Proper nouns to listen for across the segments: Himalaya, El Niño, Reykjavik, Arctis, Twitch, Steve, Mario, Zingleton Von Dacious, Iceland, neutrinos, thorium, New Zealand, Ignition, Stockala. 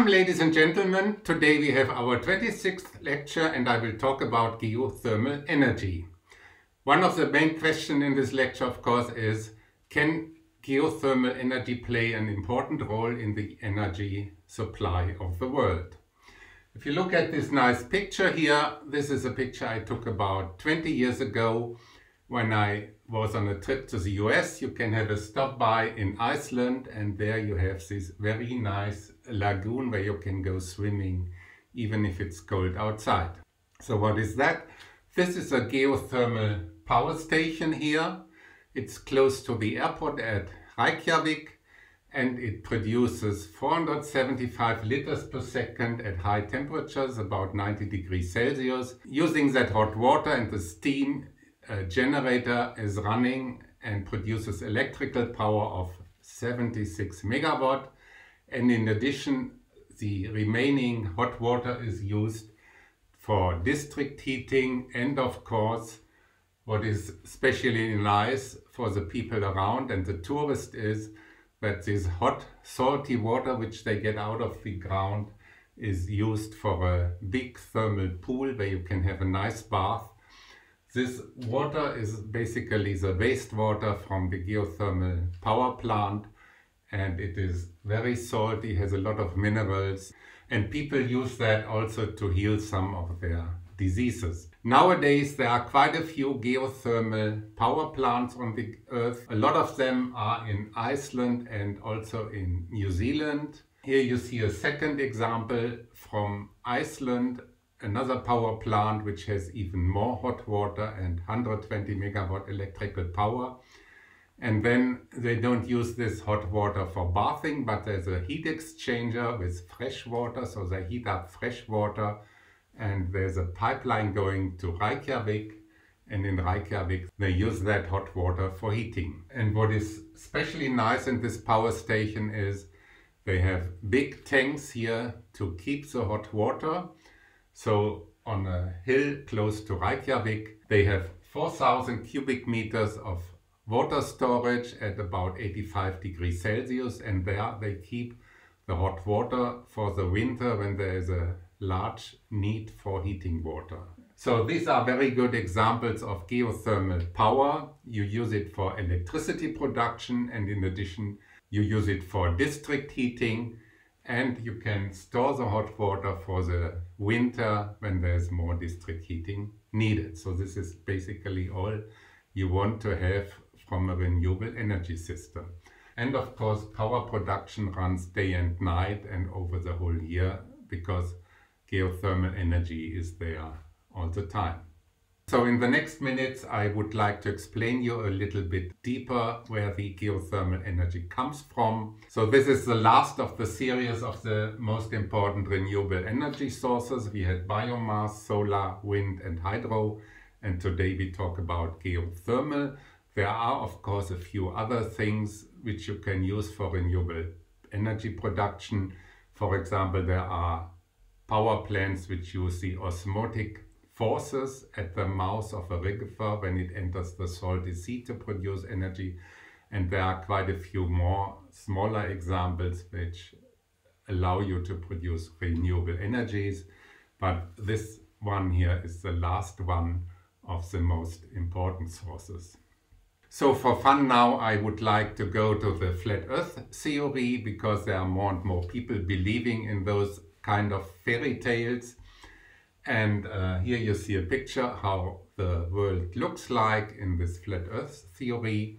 Welcome, ladies and gentlemen. Today we have our 26th lecture and I will talk about geothermal energy. One of the main questions in this lecture, of course, is can geothermal energy play an important role in the energy supply of the world? If you look at this nice picture here, this is a picture I took about 20 years ago when I was on a trip to the US. You can have a stop by in Iceland and there you have this very nice lagoon where you can go swimming even if it's cold outside. So what is that? This is a geothermal power station here. It's close to the airport at Reykjavik and it produces 475 liters per second at high temperatures, about 90 degrees Celsius. Using that hot water and the steam, a generator is running and produces electrical power of 76 megawatt, and in addition the remaining hot water is used for district heating and, of course, what is especially nice for the people around and the tourists is that this hot salty water which they get out of the ground is used for a big thermal pool where you can have a nice bath. This water is basically the wastewater from the geothermal power plant and it is very salty, has a lot of minerals, and people use that also to heal some of their diseases. Nowadays there are quite a few geothermal power plants on the earth. A lot of them are in Iceland and also in New Zealand. Here you see a second example from Iceland. Another power plant which has even more hot water and 120 megawatt electrical power. And then they don't use this hot water for bathing, but there's a heat exchanger with fresh water, so they heat up fresh water. And there's a pipeline going to Reykjavik, and in Reykjavik they use that hot water for heating. And what is especially nice in this power station is they have big tanks here to keep the hot water. So on a hill close to Reykjavik, they have 4,000 cubic meters of water storage at about 85 degrees Celsius, and there they keep the hot water for the winter when there is a large need for heating water. So these are very good examples of geothermal power. You use it for electricity production, and in addition you use it for district heating. And you can store the hot water for the winter when there's more district heating needed. So this is basically all you want to have from a renewable energy system. And of course, power production runs day and night and over the whole year because geothermal energy is there all the time. So in the next minutes, I would like to explain you a little bit deeper where the geothermal energy comes from. So this is the last of the series of the most important renewable energy sources. We had biomass, solar, wind and hydro, and today we talk about geothermal. There are, of course, a few other things which you can use for renewable energy production. For example, there are power plants which use the osmotic forces at the mouth of a river when it enters the salty sea to produce energy, and there are quite a few more smaller examples which allow you to produce renewable energies, but this one here is the last one of the most important sources. So for fun now, I would like to go to the flat earth theory because there are more and more people believing in those kind of fairy tales. And here you see a picture how the world looks like in this flat earth theory,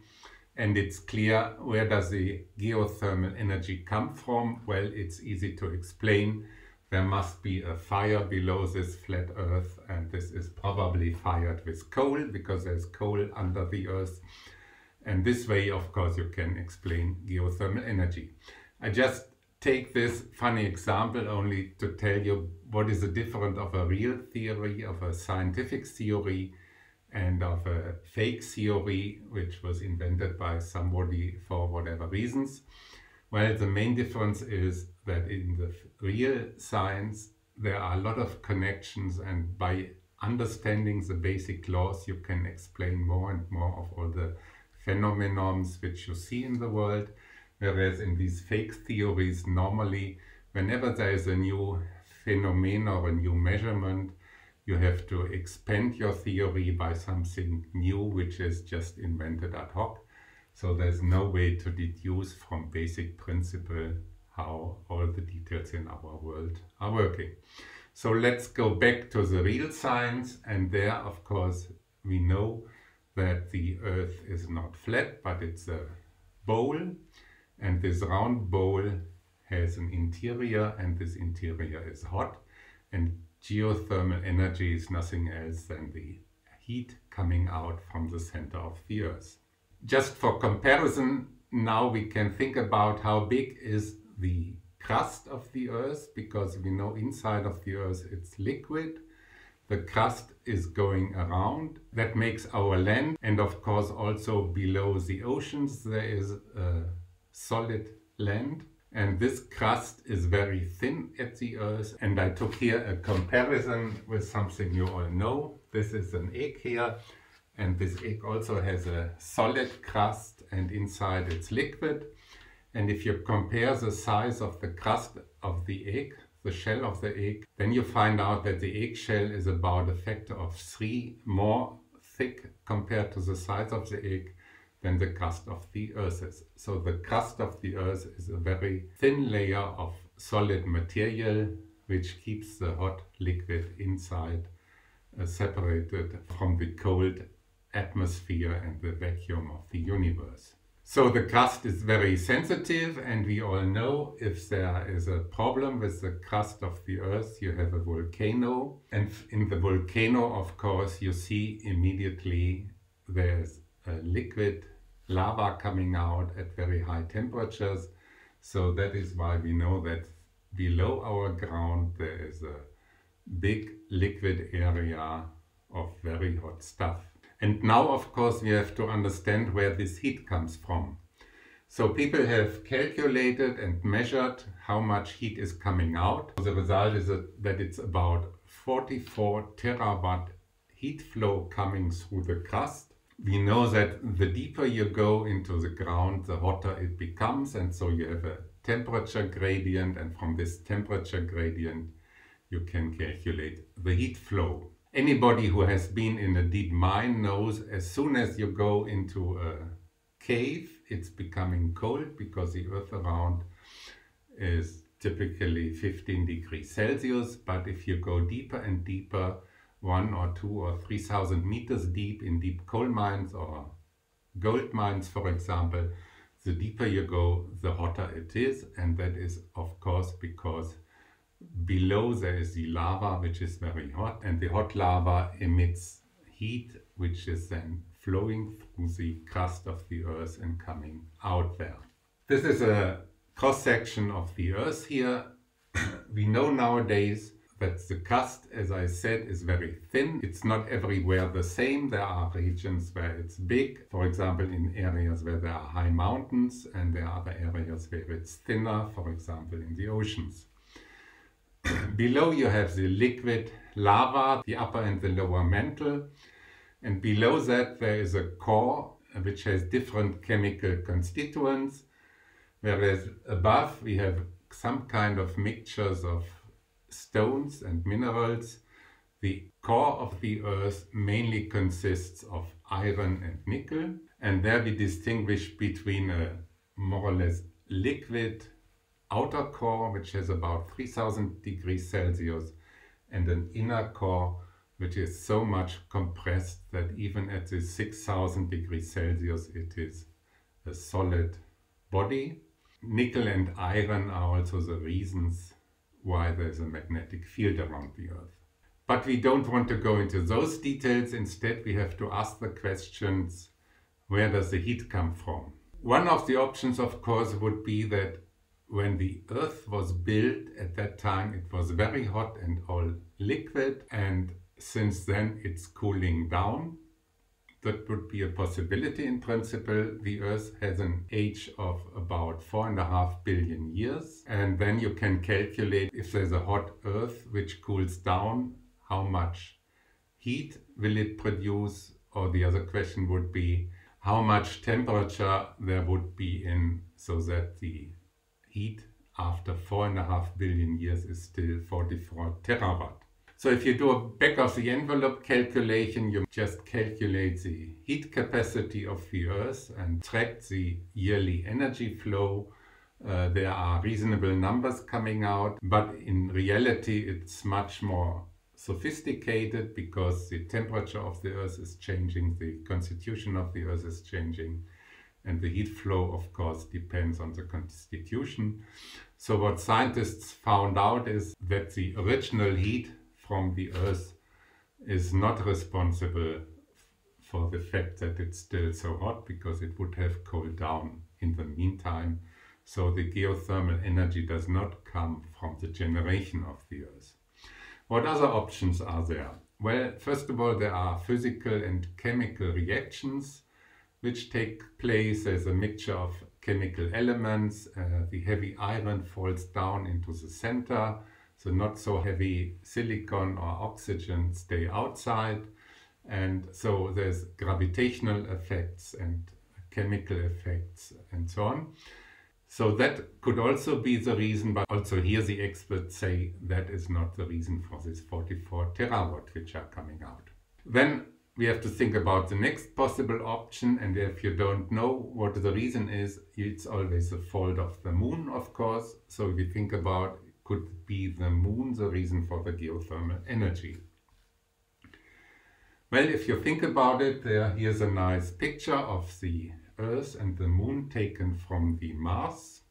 and it's clear where does the geothermal energy come from. Well, it's easy to explain. There must be a fire below this flat earth, and this is probably fired with coal because there's coal under the earth, and this way, of course, you can explain geothermal energy. I just take this funny example only to tell you what is the difference of a real theory, of a scientific theory, and of a fake theory which was invented by somebody for whatever reasons. Well, the main difference is that in the real science there are a lot of connections, and by understanding the basic laws you can explain more and more of all the phenomena which you see in the world. Whereas in these fake theories, normally whenever there is a new phenomenon or a new measurement, you have to expand your theory by something new, which is just invented ad hoc. So there's no way to deduce from basic principle how all the details in our world are working. So let's go back to the real science, and there, of course, we know that the Earth is not flat, but it's a bowl, and this round bowl has an interior, and this interior is hot, and geothermal energy is nothing else than the heat coming out from the center of the Earth. Just for comparison, now we can think about how big is the crust of the Earth, because we know inside of the Earth it's liquid. The crust is going around. That makes our land, and of course also below the oceans there is solid land. And this crust is very thin at the Earth. And I took here a comparison with something you all know. This is an egg here, and this egg also has a solid crust, and inside it's liquid. And if you compare the size of the crust of the egg, the shell of the egg, then you find out that the egg shell is about a factor of 3 more thick compared to the size of the egg than the crust of the Earth is. So the crust of the Earth is a very thin layer of solid material which keeps the hot liquid inside separated from the cold atmosphere and the vacuum of the universe. So the crust is very sensitive, and we all know if there is a problem with the crust of the Earth, you have a volcano, and in the volcano, of course, you see immediately there's a liquid lava coming out at very high temperatures. So that is why we know that below our ground there is a big liquid area of very hot stuff. And now, of course, we have to understand where this heat comes from. So people have calculated and measured how much heat is coming out. The result is that it's about 44 terawatt heat flow coming through the crust. We know that the deeper you go into the ground, the hotter it becomes, and so you have a temperature gradient, and from this temperature gradient you can calculate the heat flow. Anybody who has been in a deep mine knows as soon as you go into a cave, it's becoming cold because the earth around is typically 15 degrees Celsius. But if you go deeper and deeper, 1,000 or 2,000 or 3,000 meters deep in deep coal mines or gold mines, for example, the deeper you go, the hotter it is. And that is, of course, because below there is the lava, which is very hot, and the hot lava emits heat, which is then flowing through the crust of the Earth and coming out there. This is a cross-section of the Earth here. We know nowadays that the crust, as I said, is very thin. It's not everywhere the same. There are regions where it's big, for example, in areas where there are high mountains, and there are other areas where it's thinner, for example, in the oceans. Below you have the liquid lava, the upper and the lower mantle, and below that there is a core which has different chemical constituents, whereas above we have some kind of mixtures of stones and minerals. The core of the Earth mainly consists of iron and nickel, and there we distinguish between a more or less liquid outer core, which has about 3,000 degrees Celsius, and an inner core, which is so much compressed that even at the 6,000 degrees Celsius, it is a solid body. Nickel and iron are also the reasons why there's a magnetic field around the Earth. But we don't want to go into those details. Instead, we have to ask the questions, where does the heat come from? One of the options, of course, would be that when the Earth was built at that time, it was very hot and all liquid, and since then it's cooling down. That would be a possibility in principle. The Earth has an age of about 4.5 billion years, and then you can calculate if there's a hot Earth which cools down, how much heat will it produce, or the other question would be how much temperature there would be in so that the heat after 4.5 billion years is still 44 terawatt. So if you do a back of the envelope calculation, you just calculate the heat capacity of the Earth and track the yearly energy flow. There are reasonable numbers coming out, but in reality it's much more sophisticated because the temperature of the Earth is changing, the constitution of the Earth is changing, and the heat flow, of course, depends on the constitution. So what scientists found out is that the original heat from the Earth is not responsible for the fact that it's still so hot, because it would have cooled down in the meantime. So the geothermal energy does not come from the generation of the Earth. What other options are there? Well, first of all, there are physical and chemical reactions which take place as a mixture of chemical elements. The heavy iron falls down into the center. So not so heavy silicon or oxygen stay outside, and so there's gravitational effects and chemical effects and so on. So that could also be the reason, but also here the experts say that is not the reason for this 44 terawatt which are coming out. Then we have to think about the next possible option, and if you don't know what the reason is, it's always a fault of the moon, of course. So we think about, could be the moon the reason for the geothermal energy? Well, if you think about it, here's a nice picture of the Earth and the moon taken from the Mars.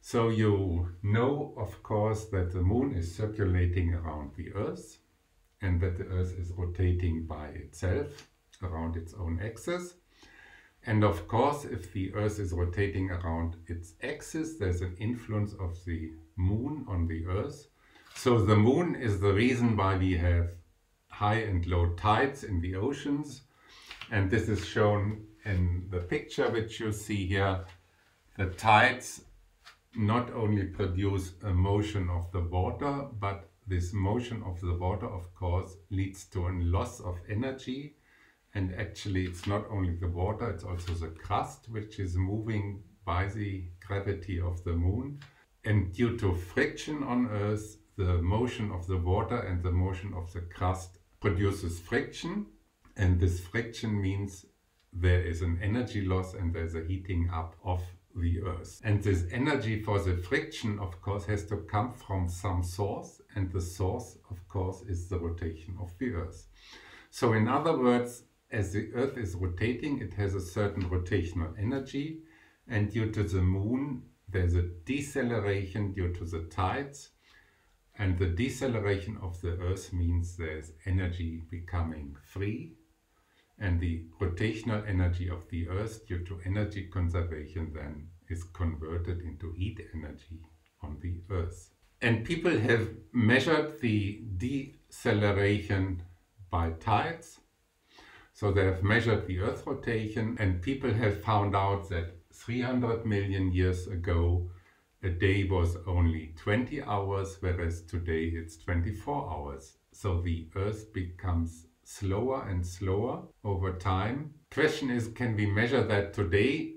So you know, of course, that the moon is circulating around the Earth and that the Earth is rotating by itself around its own axis. And of course, if the Earth is rotating around its axis, there's an influence of the moon on the Earth. So the moon is the reason why we have high and low tides in the oceans. And this is shown in the picture which you see here. The tides not only produce a motion of the water, but this motion of the water, of course, leads to a loss of energy. And actually, it's not only the water, it's also the crust, which is moving by the gravity of the moon. And due to friction on Earth, the motion of the water and the motion of the crust produces friction. And this friction means there is an energy loss and there's a heating up of the Earth. And this energy for the friction, of course, has to come from some source. And the source, of course, is the rotation of the Earth. So in other words, as the Earth is rotating, it has a certain rotational energy, and due to the moon there's a deceleration due to the tides, and the deceleration of the Earth means there's energy becoming free, and the rotational energy of the Earth due to energy conservation then is converted into heat energy on the Earth. And people have measured the deceleration by tides. So they have measured the Earth rotation, and people have found out that 300 million years ago a day was only 20 hours, whereas today it's 24 hours. So the Earth becomes slower and slower over time. Question is, can we measure that today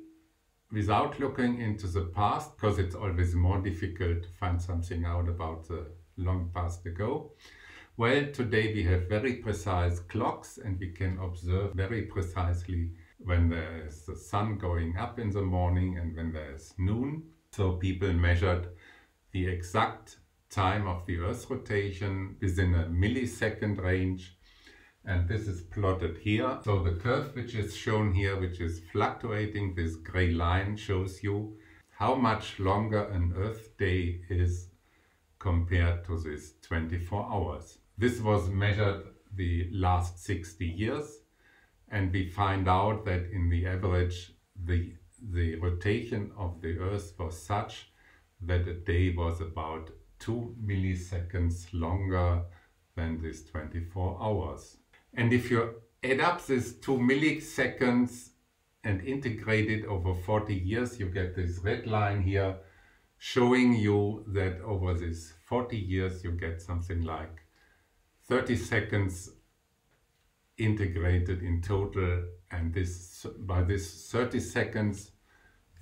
without looking into the past? Because it's always more difficult to find something out about the long past ago. Well, today we have very precise clocks, and we can observe very precisely when there is the sun going up in the morning and when there is noon. So people measured the exact time of the Earth's rotation within a millisecond range, and this is plotted here. So the curve which is shown here, which is fluctuating, this gray line shows you how much longer an Earth day is compared to this 24 hours. This was measured the last 60 years, and we find out that in the average the rotation of the Earth was such that a day was about 2 milliseconds longer than this 24 hours. And if you add up this 2 milliseconds and integrate it over 40 years, you get this red line here showing you that over this 40 years you get something like 30 seconds integrated in total, and this by this 30 seconds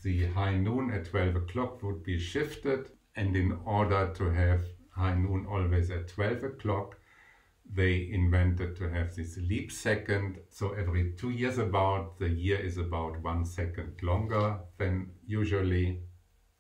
the high noon at 12 o'clock would be shifted, and in order to have high noon always at 12 o'clock, they invented to have this leap second. So every 2 years about, the year is about 1 second longer than usually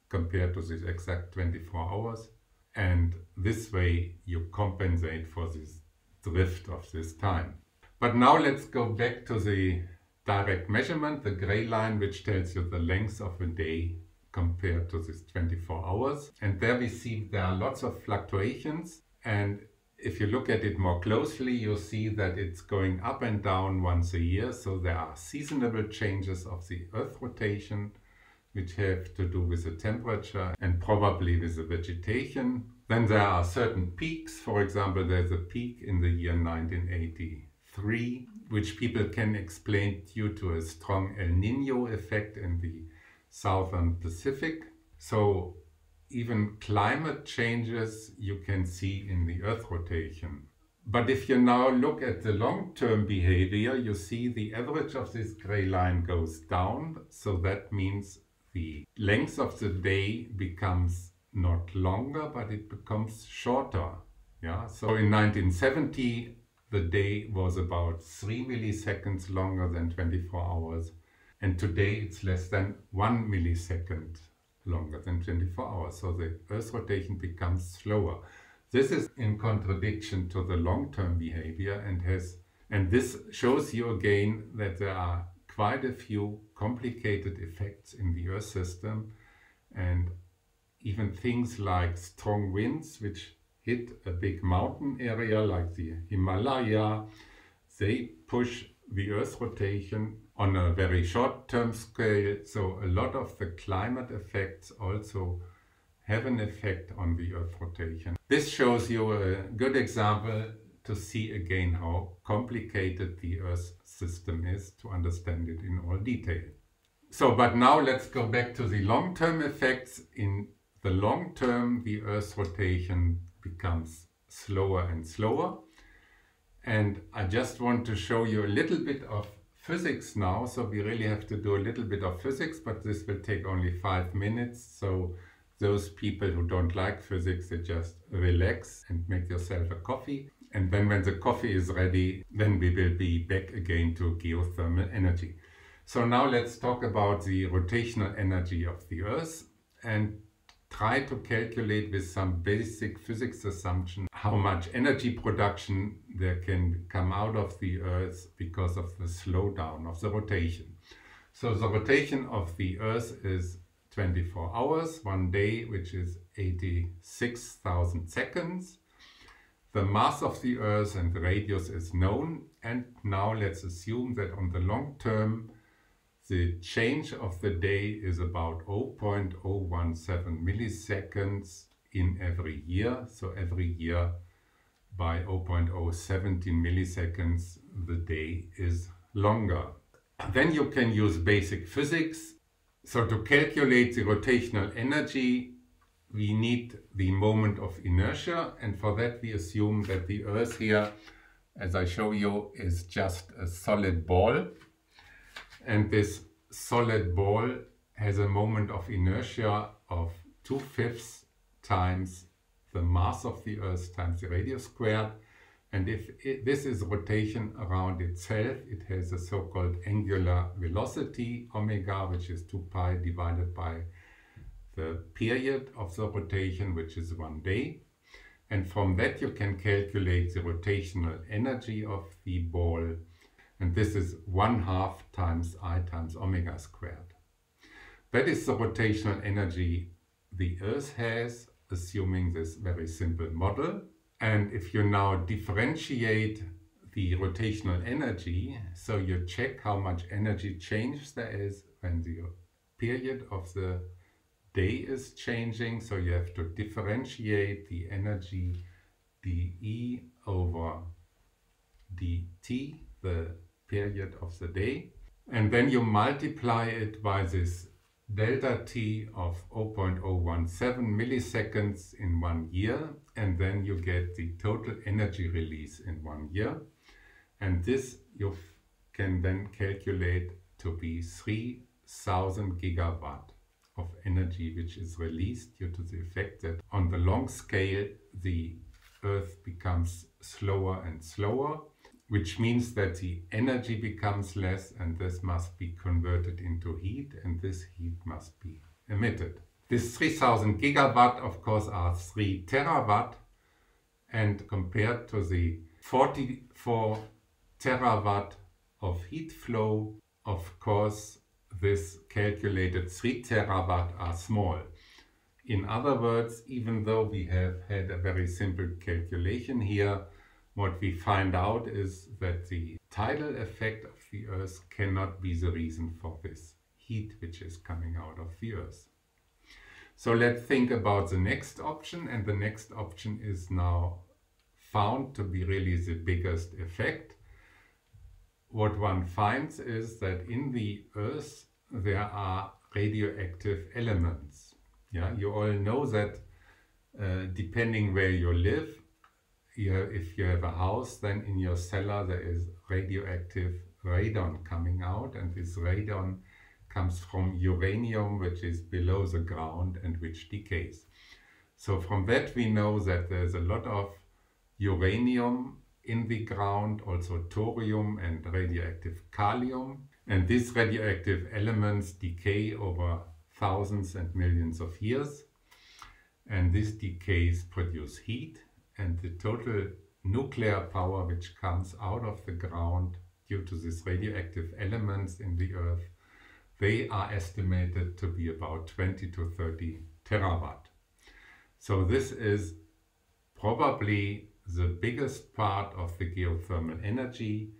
compared to this exact 24 hours. And this way you compensate for this drift of this time. But now let's go back to the direct measurement, the gray line which tells you the length of a day compared to this 24 hours. And there we see there are lots of fluctuations, and if you look at it more closely, you see that it's going up and down once a year. So there are seasonable changes of the Earth rotation, which have to do with the temperature and probably with the vegetation. Then there are certain peaks. For example, there's a peak in the year 1983, which people can explain due to a strong El Niño effect in the southern Pacific. So even climate changes you can see in the Earth rotation. But if you now look at the long-term behavior, you see the average of this gray line goes down. So that means the length of the day becomes not longer, but it becomes shorter. Yeah. So in 1970, the day was about 3 milliseconds longer than 24 hours. And today it's less than 1 millisecond longer than 24 hours. So the Earth's rotation becomes slower. This is in contradiction to the long-term behavior, and this shows you again that there are quite a few complicated effects in the Earth system, and even things like strong winds which hit a big mountain area like the Himalaya, they push the Earth rotation on a very short-term scale. So a lot of the climate effects also have an effect on the Earth rotation. This shows you a good example to see again how complicated the Earth system is, to understand it in all detail. So, but now let's go back to the long-term effects. In the long term, the Earth's rotation becomes slower and slower. And I just want to show you a little bit of physics now. So we really have to do a little bit of physics, but this will take only 5 minutes. So those people who don't like physics, they just relax and make yourself a coffee. And then when the coffee is ready, then we will be back again to geothermal energy. So now let's talk about the rotational energy of the Earth and try to calculate with some basic physics assumption how much energy production there can come out of the Earth because of the slowdown of the rotation. So the rotation of the Earth is 24 hours, 1 day, which is 86,000 seconds. The mass of the Earth and the radius is known. And now let's assume that on the long term, the change of the day is about 0.017 milliseconds in every year. So every year by 0.017 milliseconds, the day is longer. Then you can use basic physics. So to calculate the rotational energy, we need the moment of inertia. And for that, we assume that the Earth here, as I show you, is just a solid ball. And this solid ball has a moment of inertia of 2/5 times the mass of the Earth times the radius squared. And if this is rotation around itself, it has a so-called angular velocity, omega, which is 2 pi divided by the period of the rotation, which is 1 day. And from that, you can calculate the rotational energy of the ball. And this is 1/2 times I times omega squared. That is the rotational energy the Earth has, assuming this very simple model. And if you now differentiate the rotational energy, so you check how much energy change there is when the period of the day is changing. So you have to differentiate the energy dE over dt, the period of the day. And then you multiply it by this delta t of 0.017 milliseconds in 1 year, and then you get the total energy release in 1 year. And this you can then calculate to be 3 1,000 gigawatt of energy which is released due to the effect that on the long scale the Earth becomes slower and slower, which means that the energy becomes less, and this must be converted into heat, and this heat must be emitted. This 3,000 gigawatt of course are 3 terawatt, and compared to the 44 terawatt of heat flow, of course this calculated 3 terawatt are small. In other words, even though we have had a very simple calculation here, what we find out is that the tidal effect of the Earth cannot be the reason for this heat which is coming out of the Earth. So let's think about the next option, and the next option is now found to be really the biggest effect. What one finds is that in the Earth there are radioactive elements. Yeah, you all know that depending where you live, if you have a house, then in your cellar there is radioactive radon coming out, and this radon comes from uranium which is below the ground and which decays. So from that we know that there's a lot of uranium in the ground, also thorium and radioactive calcium, and these radioactive elements decay over thousands and millions of years, and these decays produce heat, and the total nuclear power which comes out of the ground due to these radioactive elements in the Earth, they are estimated to be about 20 to 30 terawatt. So this is probably the biggest part of the geothermal energy.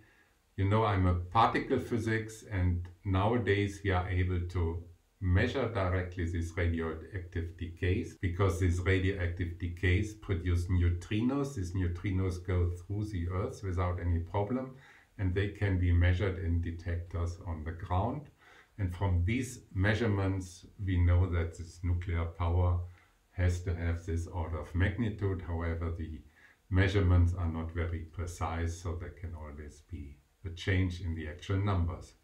You know, I'm a particle physics, and nowadays we are able to measure directly these radioactive decays, because these radioactive decays produce neutrinos. These neutrinos go through the Earth without any problem, and they can be measured in detectors on the ground. And from these measurements we know that this nuclear power has to have this order of magnitude. However, the measurements are not very precise, so there can always be a change in the actual numbers.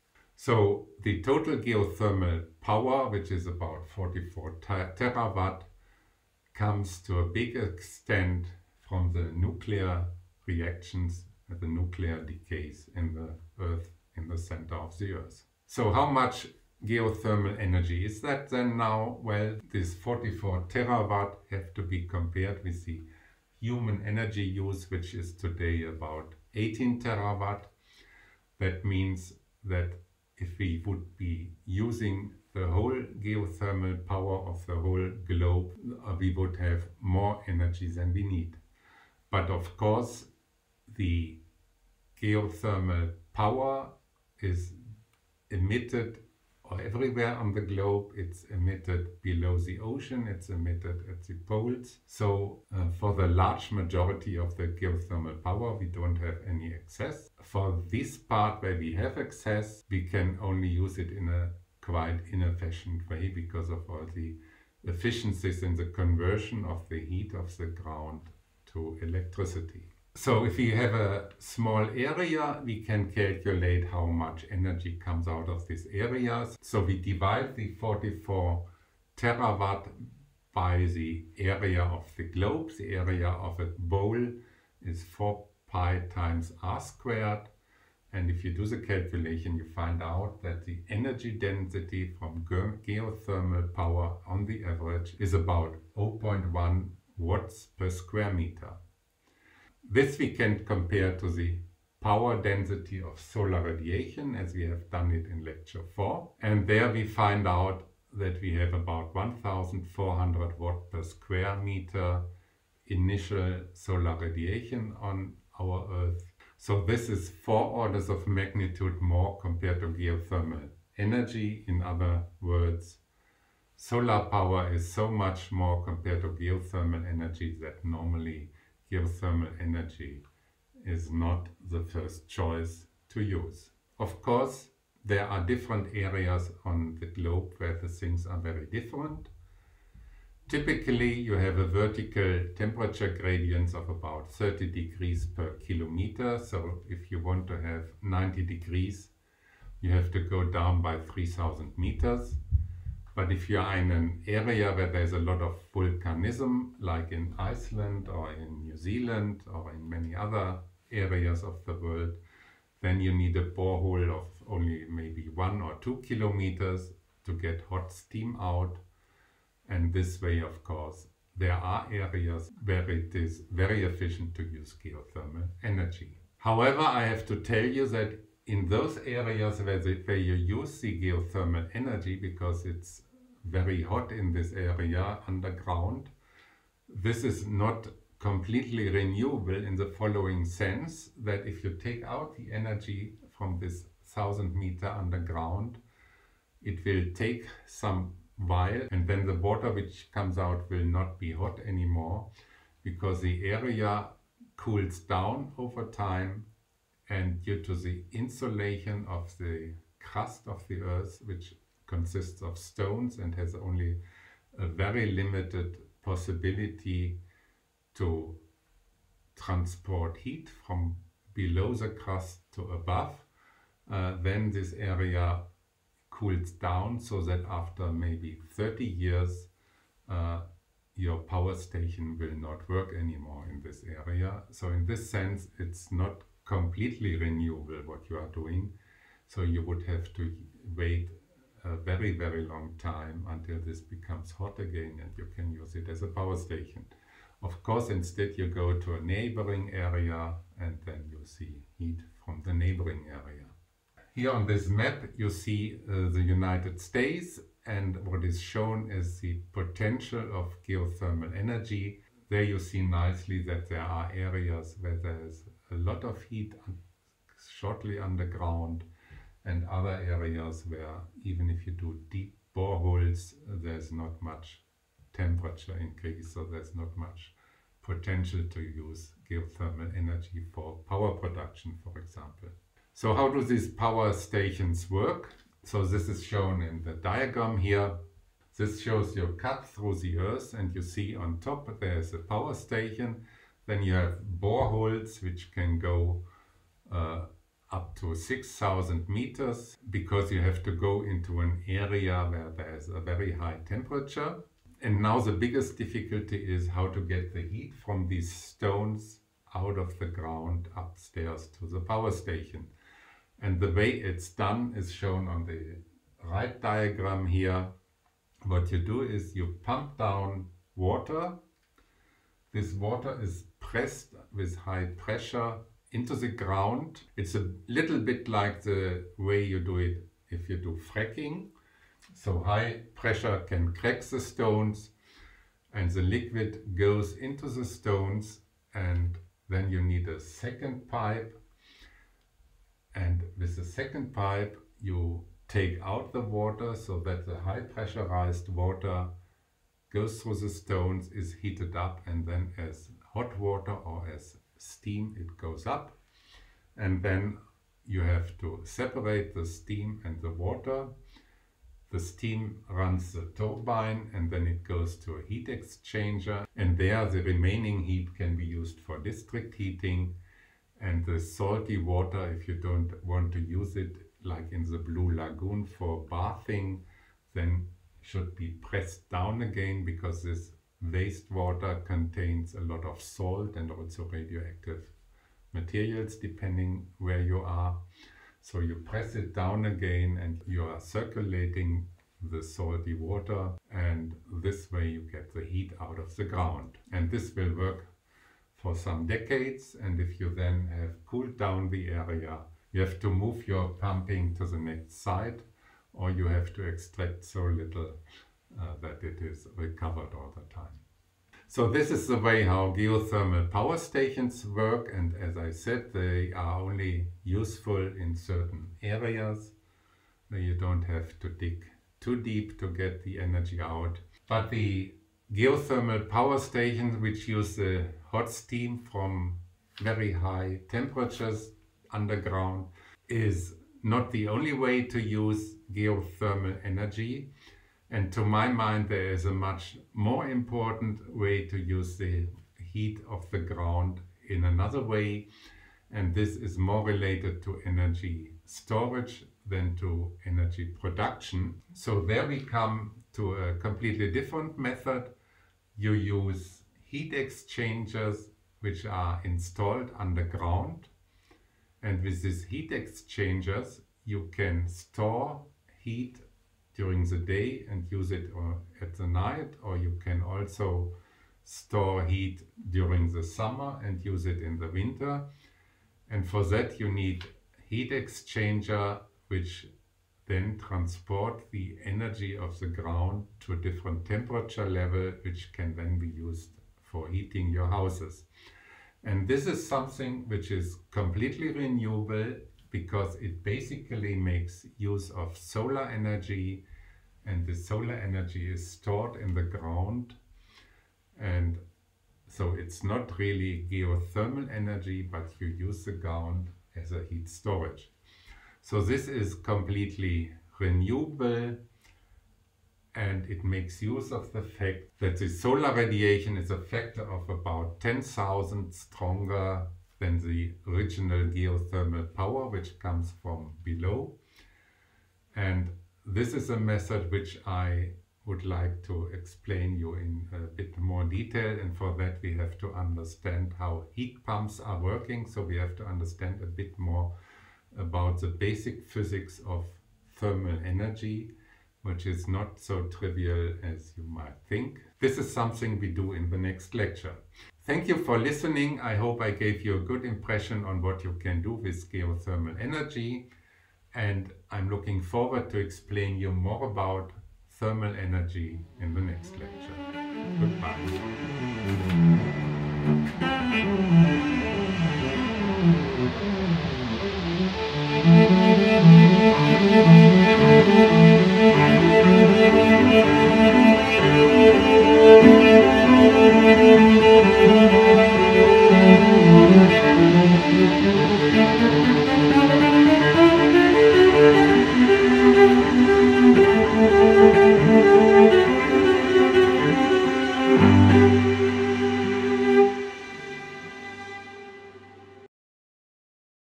So the total geothermal power, which is about 44 terawatt, comes to a big extent from the nuclear reactions and the nuclear decays in the Earth, in the center of the Earth. So how much geothermal energy is that then now? Well, this 44 terawatt have to be compared with the human energy use, which is today about 18 terawatt. That means that if we would be using the whole geothermal power of the whole globe, we would have more energy than we need. But of course, the geothermal power is emitted everywhere on the globe. It's emitted below the ocean, it's emitted at the poles. So for the large majority of the geothermal power we don't have any access. For this part where we have access, we can only use it in a quite inefficient way, because of all the efficiencies in the conversion of the heat of the ground to electricity. So if we have a small area, we can calculate how much energy comes out of this area. So we divide the 44 terawatt by the area of the globe. The area of a bowl is 4 pi times r squared. And if you do the calculation, you find out that the energy density from geothermal power on the average is about 0.1 watts per square meter. This we can compare to the power density of solar radiation, as we have done it in lecture 4. And there we find out that we have about 1,400 watt per square meter initial solar radiation on our Earth. So this is 4 orders of magnitude more compared to geothermal energy. In other words, solar power is so much more compared to geothermal energy that normally geothermal energy is not the first choice to use. Of course, there are different areas on the globe where the things are very different. Typically, you have a vertical temperature gradient of about 30 degrees per kilometer. So if you want to have 90 degrees you have to go down by 3,000 meters. But if you're in an area where there's a lot of volcanism, like in Iceland or in New Zealand or in many other areas of the world, then you need a borehole of only maybe 1 or 2 kilometers to get hot steam out. And this way, of course, there are areas where it is very efficient to use geothermal energy. However, I have to tell you that in those areas where you use the geothermal energy, because it's very hot in this area underground, this is not completely renewable in the following sense, that if you take out the energy from this 1,000 meter underground, it will take some while, and then the water which comes out will not be hot anymore, because the area cools down over time, and due to the insolation of the crust of the earth, which consists of stones and has only a very limited possibility to transport heat from below the crust to above, then this area cools down, so that after maybe 30 years your power station will not work anymore in this area. So in this sense, it's not completely renewable what you are doing, so you would have to wait a very, very long time until this becomes hot again and you can use it as a power station. Of course, instead you go to a neighboring area and then you see heat from the neighboring area. Here on this map you see the United States, and what is shown is the potential of geothermal energy. There you see nicely that there are areas where there is a lot of heat shortly underground, and other areas where even if you do deep boreholes there's not much temperature increase, so there's not much potential to use geothermal energy for power production, for example. So how do these power stations work? So this is shown in the diagram here. This shows you cut through the earth, and you see on top there's a power station. Then you have boreholes which can go up to 6,000 meters, because you have to go into an area where there's a very high temperature. And now the biggest difficulty is how to get the heat from these stones out of the ground upstairs to the power station. And the way it's done is shown on the right diagram here. What you do is you pump down water. This water is pressed with high pressure into the ground. It's a little bit like the way you do it if you do fracking. So high pressure can crack the stones, and the liquid goes into the stones, and then you need a second pipe, and with the second pipe you take out the water so that the high pressurized water goes through the stones, is heated up, and then as hot water or as steam it goes up, and then you have to separate the steam and the water. The steam runs the turbine, and then it goes to a heat exchanger, and there the remaining heat can be used for district heating. And the salty water, if you don't want to use it, like in the Blue Lagoon for bathing, then should be pressed down again, because this wastewater contains a lot of salt and also radioactive materials, depending where you are. So you press it down again and you are circulating the salty water, and this way you get the heat out of the ground. And this will work for some decades, and if you then have cooled down the area, you have to move your pumping to the next site, or you have to extract so little that it is recovered all the time. So this is the way how geothermal power stations work, and as I said, they are only useful in certain areas where you don't have to dig too deep to get the energy out. But the geothermal power stations which use the hot steam from very high temperatures underground is not the only way to use geothermal energy. And to my mind, there is a much more important way to use the heat of the ground in another way. And this is more related to energy storage than to energy production. So there we come to a completely different method. You use heat exchangers which are installed underground, and with these heat exchangers you can store heat during the day and use it at the night, or you can also store heat during the summer and use it in the winter. And for that you need heat exchanger which then transport the energy of the ground to a different temperature level, which can then be used for heating your houses. And this is something which is completely renewable, because it basically makes use of solar energy, and the solar energy is stored in the ground, and so it's not really geothermal energy, but you use the ground as a heat storage. So this is completely renewable, and it makes use of the fact that the solar radiation is a factor of about 10,000 stronger than the original geothermal power which comes from below. And this is a method which I would like to explain you in a bit more detail, and for that we have to understand how heat pumps are working. So we have to understand a bit more about the basic physics of thermal energy, which is not so trivial as you might think. This is something we do in the next lecture. Thank you for listening. I hope I gave you a good impression on what you can do with geothermal energy, and I'm looking forward to explaining you more about thermal energy in the next lecture. Goodbye.